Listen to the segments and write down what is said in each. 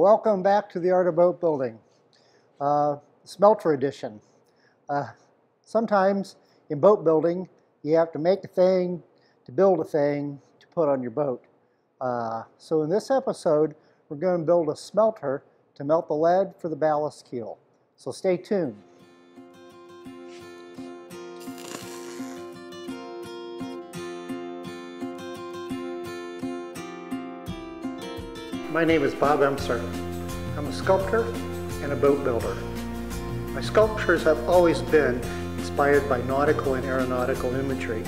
Welcome back to The Art of Boat Building, Smelter Edition. Sometimes in boat building, you have to make a thing, to build a thing, to put on your boat. So in this episode, we're going to build a smelter to melt the lead for the ballast keel. So stay tuned. My name is Bob Emser. I'm a sculptor and a boat builder. My sculptures have always been inspired by nautical and aeronautical imagery.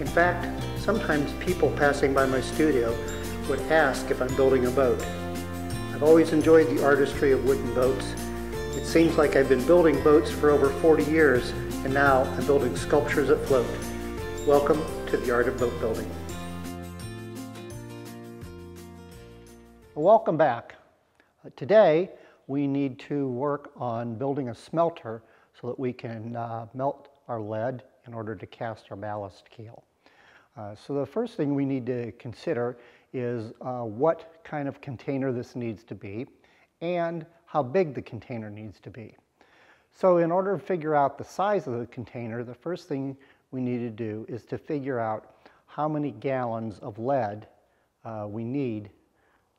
In fact, sometimes people passing by my studio would ask if I'm building a boat. I've always enjoyed the artistry of wooden boats. It seems like I've been building boats for over 40 years, and now I'm building sculptures that float. Welcome to The Art of Boat Building. Welcome back. Today we need to work on building a smelter so that we can melt our lead in order to cast our ballast keel. So the first thing we need to consider is what kind of container this needs to be and how big the container needs to be. So in order to figure out the size of the container, the first thing we need to do is to figure out how many gallons of lead we need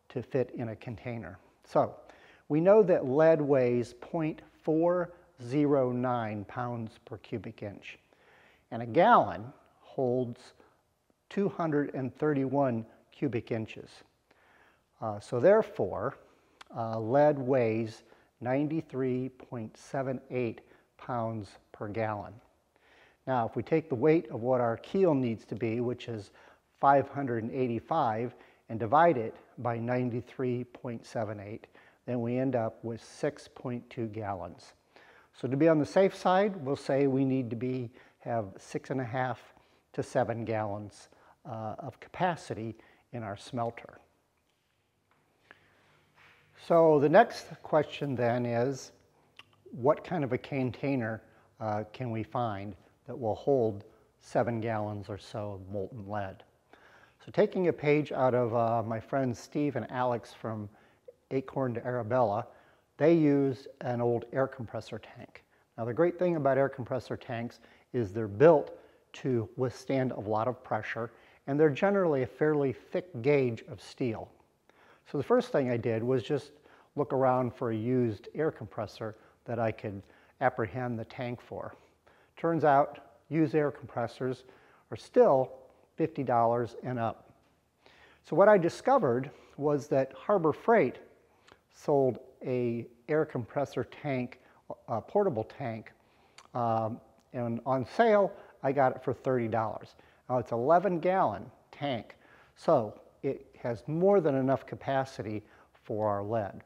to fit in a container. So we know that lead weighs 0.409 pounds per cubic inch, and a gallon holds 231 cubic inches. So therefore, lead weighs 93.78 pounds per gallon. Now, if we take the weight of what our keel needs to be, which is 585, and divide it by 93.78, then we end up with 6.2 gallons. So to be on the safe side, we'll say we need to have 6.5 to 7 gallons of capacity in our smelter. So the next question then is, what kind of a container can we find that will hold 7 gallons or so of molten lead? So taking a page out of my friends Steve and Alex from Acorn to Arabella, they used an old air compressor tank. Now the great thing about air compressor tanks is they're built to withstand a lot of pressure, and they're generally a fairly thick gauge of steel. So the first thing I did was just look around for a used air compressor that I could apprehend the tank for. Turns out used air compressors are still $50 and up. So what I discovered was that Harbor Freight sold a air compressor tank, a portable tank, and on sale I got it for $30. Now it's an 11-gallon tank, so it has more than enough capacity for our lead.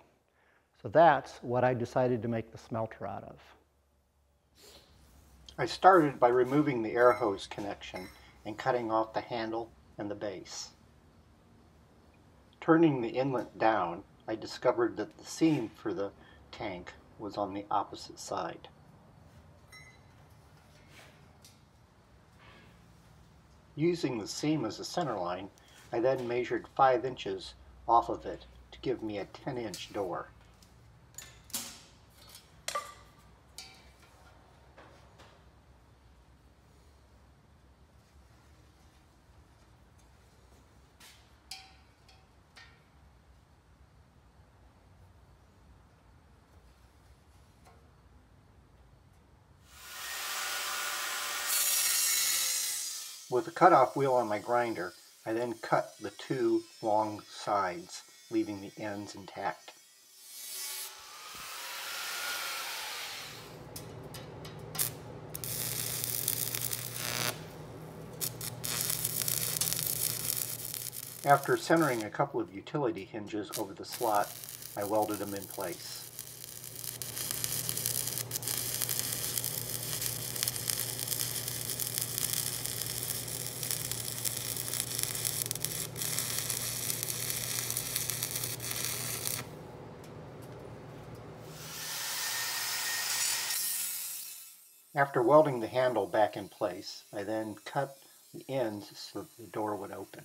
So that's what I decided to make the smelter out of. I started by removing the air hose connection and cutting off the handle and the base. Turning the inlet down, I discovered that the seam for the tank was on the opposite side. Using the seam as a center line, I then measured 5 inches off of it to give me a 10-inch door. With a cutoff wheel on my grinder, I then cut the two long sides, leaving the ends intact. After centering a couple of utility hinges over the slot, I welded them in place. After welding the handle back in place, I then cut the ends so that the door would open.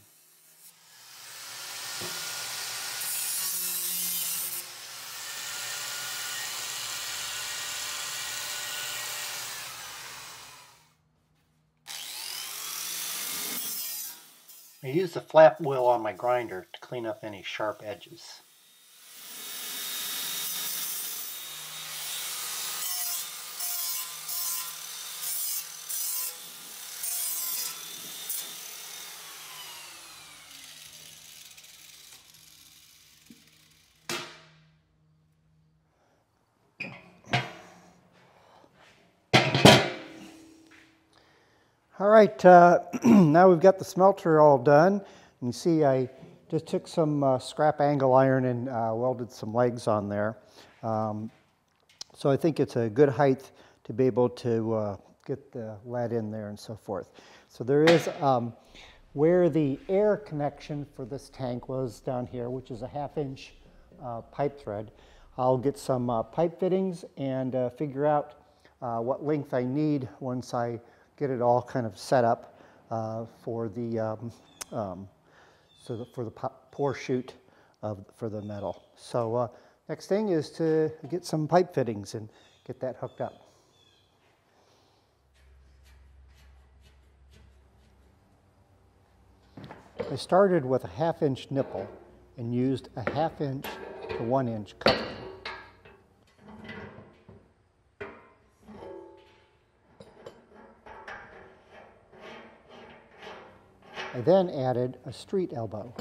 I use the flap wheel on my grinder to clean up any sharp edges. All right, now we've got the smelter all done. You see I just took some scrap angle iron and welded some legs on there. So I think it's a good height to be able to get the lead in there and so forth. So there is where the air connection for this tank was down here, which is a 1/2 inch pipe thread. I'll get some pipe fittings and figure out what length I need once I get it all kind of set up for the pour chute for the metal. So next thing is to get some pipe fittings and get that hooked up. I started with a 1/2 inch nipple and used a 1/2 inch to 1 inch coupling. I then added a street elbow.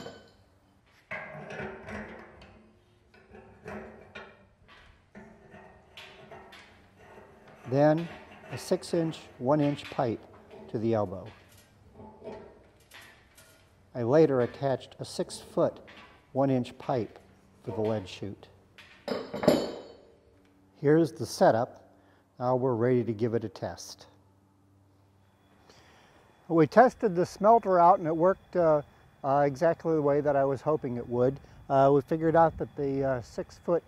Then a 6 inch, 1 inch pipe to the elbow. I later attached a 6 foot, 1 inch pipe for the lead chute. Here's the setup. Now we're ready to give it a test. We tested the smelter out and it worked exactly the way that I was hoping it would. We figured out that the 6 foot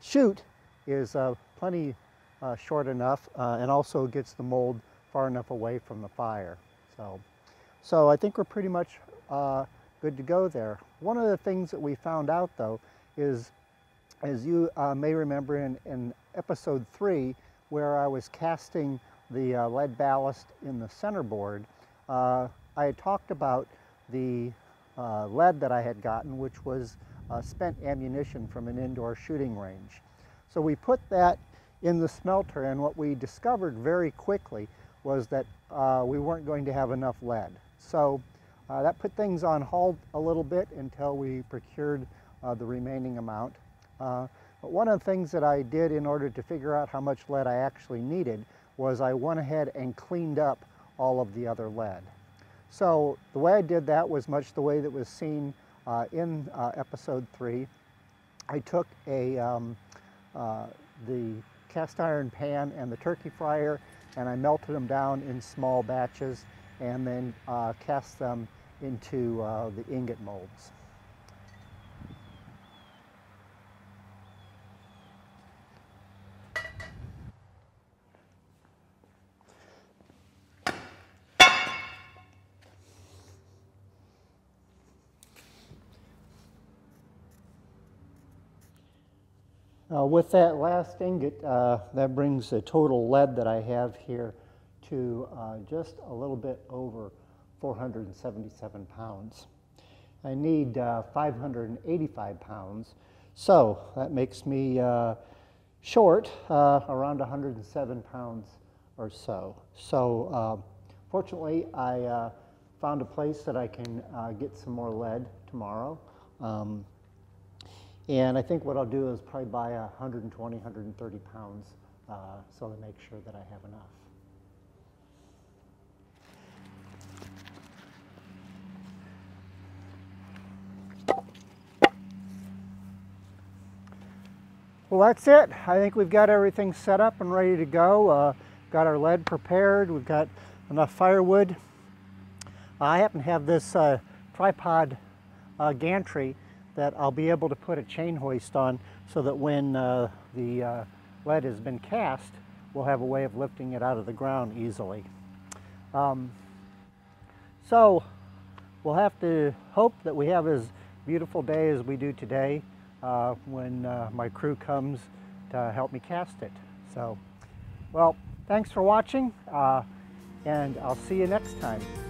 chute is plenty short enough and also gets the mold far enough away from the fire. So I think we're pretty much good to go there. One of the things that we found out though is, as you may remember in episode 3 where I was casting the lead ballast in the center board, I had talked about the lead that I had gotten, which was spent ammunition from an indoor shooting range. So we put that in the smelter, and what we discovered very quickly was that we weren't going to have enough lead. So that put things on hold a little bit until we procured the remaining amount. But one of the things that I did in order to figure out how much lead I actually needed was I went ahead and cleaned up all of the other lead. So the way I did that was much the way that was seen in episode 3. I took the cast iron pan and the turkey fryer and I melted them down in small batches and then cast them into the ingot molds. With that last ingot, that brings the total lead that I have here to just a little bit over 477 pounds. I need 585 pounds, so that makes me short around 107 pounds or so. So fortunately, I found a place that I can get some more lead tomorrow. And I think what I'll do is probably buy 120, 130 pounds so I make sure that I have enough. Well, that's it. I think we've got everything set up and ready to go. Got our lead prepared. We've got enough firewood. I happen to have this tripod gantry that I'll be able to put a chain hoist on so that when the lead has been cast, we'll have a way of lifting it out of the ground easily. So we'll have to hope that we have as beautiful day as we do today when my crew comes to help me cast it. So, well, thanks for watching and I'll see you next time.